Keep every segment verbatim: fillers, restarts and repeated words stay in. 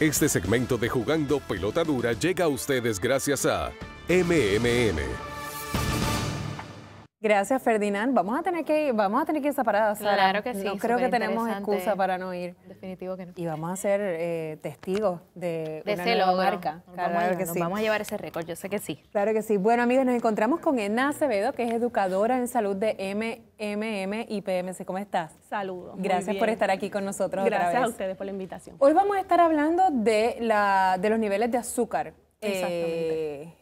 Este segmento de Jugando Pelota Dura llega a ustedes gracias a M M M. Gracias, Ferdinand. Vamos a tener que ir, vamos a tener que ir esa parada, Sara. Claro que sí. No creo que tenemos excusa para no ir. Definitivo que no. Y vamos a ser eh, testigos de, de una ese nueva marca. Nos, claro, vamos, que nos sí. vamos a llevar ese récord, yo sé que sí. Claro que sí. Bueno, amigos, nos encontramos con Edna Acevedo, que es educadora en salud de M M M y P M C. ¿Cómo estás? Saludos. Gracias por estar aquí con nosotros. Gracias otra vez. a ustedes por la invitación. Hoy vamos a estar hablando de, la, de los niveles de azúcar. Exactamente.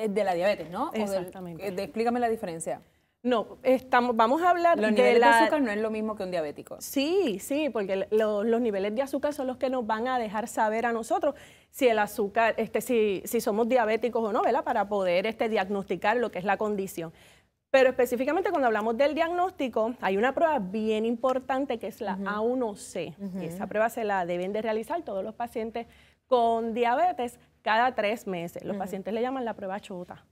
Eh, de la diabetes, ¿no? Exactamente. O de, explícame la diferencia. No, estamos, vamos a hablar de los niveles de azúcar. No es lo mismo que un diabético. Sí, sí, porque lo, los niveles de azúcar son los que nos van a dejar saber a nosotros si el azúcar, este, si, si somos diabéticos o no, ¿verdad? Para poder este, diagnosticar lo que es la condición. Pero específicamente cuando hablamos del diagnóstico, hay una prueba bien importante que es la uh-huh. A uno C. Uh-huh. Esa prueba se la deben de realizar todos los pacientes con diabetes cada tres meses. Los uh-huh. pacientes le llaman la prueba chota.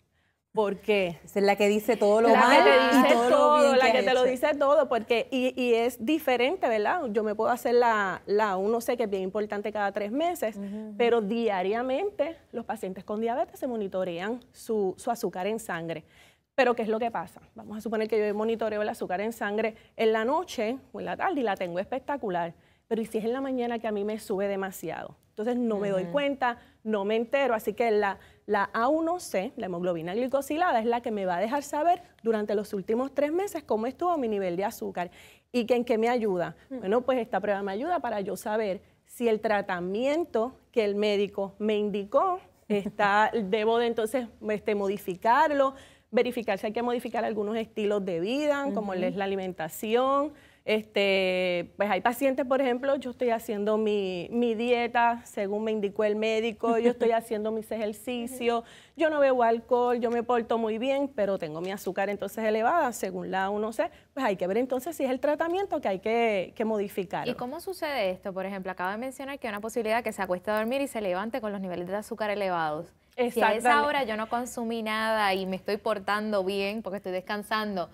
¿Por qué? Es la que dice todo lo malo y todo lo bien que has hecho. La que te lo dice todo, porque y, y es diferente, ¿verdad? Yo me puedo hacer la, la A uno C, que es bien importante, cada tres meses, uh-huh. pero diariamente los pacientes con diabetes se monitorean su, su azúcar en sangre. Pero ¿qué es lo que pasa? Vamos a suponer que yo monitoreo el azúcar en sangre en la noche o en la tarde y la tengo espectacular, pero ¿y si es en la mañana que a mí me sube demasiado? Entonces no uh-huh. me doy cuenta, no me entero, así que la, la A uno C, la hemoglobina glicosilada, es la que me va a dejar saber durante los últimos tres meses cómo estuvo mi nivel de azúcar y que, en qué me ayuda. Uh-huh. Bueno, pues esta prueba me ayuda para yo saber si el tratamiento que el médico me indicó, está, debo de entonces este, modificarlo, verificar si hay que modificar algunos estilos de vida, uh-huh. como es la alimentación. Este, pues hay pacientes, por ejemplo, yo estoy haciendo mi, mi dieta según me indicó el médico, yo estoy haciendo mis ejercicios, yo no bebo alcohol, yo me porto muy bien, pero tengo mi azúcar entonces elevada según la A uno C, pues hay que ver entonces si es el tratamiento que hay que, que modificar. ¿Y cómo sucede esto? Por ejemplo, acaba de mencionar que hay una posibilidad que se acueste a dormir y se levante con los niveles de azúcar elevados. Si a esa hora yo no consumí nada y me estoy portando bien porque estoy descansando,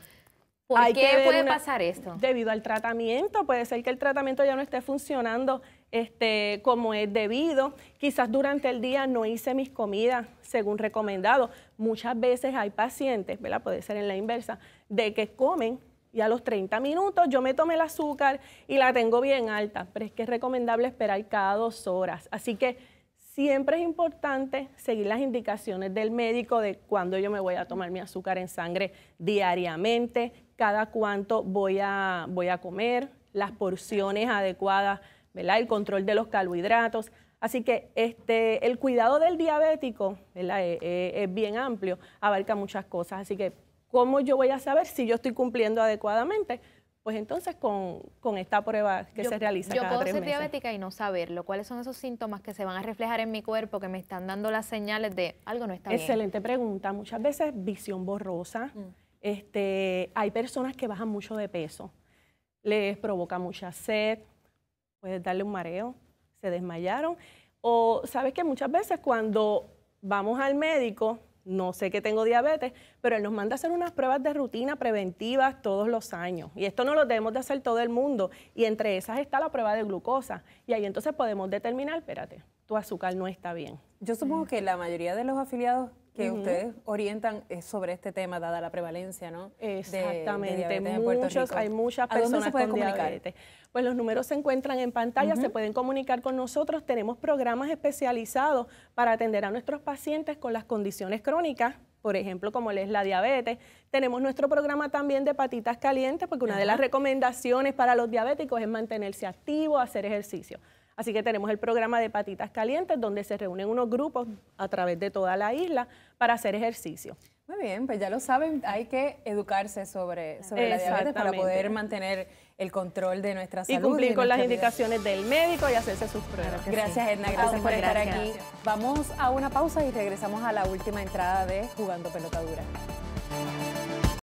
¿por Hay qué puede una, pasar esto? Debido al tratamiento, puede ser que el tratamiento ya no esté funcionando este, como es debido. Quizás durante el día no hice mis comidas según recomendado. Muchas veces hay pacientes, ¿verdad? Puede ser en la inversa, de que comen y a los treinta minutos yo me tomé el azúcar y la tengo bien alta. Pero es que es recomendable esperar cada dos horas. Así que siempre es importante seguir las indicaciones del médico de cuándo yo me voy a tomar mi azúcar en sangre diariamente, cada cuánto voy a, voy a comer, las porciones adecuadas, ¿verdad? El control de los carbohidratos. Así que este, el cuidado del diabético, ¿verdad? Es, es bien amplio, abarca muchas cosas. Así que, ¿cómo yo voy a saber si yo estoy cumpliendo adecuadamente? Pues entonces con, con esta prueba que yo, se realiza cada tres meses. Yo puedo ser diabética y no saberlo. ¿Cuáles son esos síntomas que se van a reflejar en mi cuerpo, que me están dando las señales de algo no está bien? Excelente pregunta. Muchas veces visión borrosa. Mm. Este, hay personas que bajan mucho de peso. Les provoca mucha sed. Puedes darle un mareo. Se desmayaron. O sabes que muchas veces cuando vamos al médico, no sé que tengo diabetes, pero él nos manda a hacer unas pruebas de rutina preventivas todos los años. Y esto no lo debemos de hacer todo el mundo. Y entre esas está la prueba de glucosa. Y ahí entonces podemos determinar, espérate, tu azúcar no está bien. Yo supongo que la mayoría de los afiliados que uh-huh. ustedes orientan es sobre este tema, dada la prevalencia, ¿no? Exactamente. De, de diabetes en Puerto Rico. Hay muchas personas con diabetes. Pues los números se encuentran en pantalla, uh-huh. se pueden comunicar con nosotros. Tenemos programas especializados para atender a nuestros pacientes con las condiciones crónicas, por ejemplo, como es la diabetes. Tenemos nuestro programa también de patitas calientes, porque una uh-huh. de las recomendaciones para los diabéticos es mantenerse activo, hacer ejercicio. Así que tenemos el programa de patitas calientes, donde se reúnen unos grupos a través de toda la isla para hacer ejercicio. Muy bien, pues ya lo saben, hay que educarse sobre, sobre la diabetes para poder mantener el control de nuestra salud. Y cumplir con las indicaciones del médico y hacerse sus pruebas. Gracias, Edna, gracias por estar aquí. Vamos a una pausa y regresamos a la última entrada de Jugando Pelota Dura.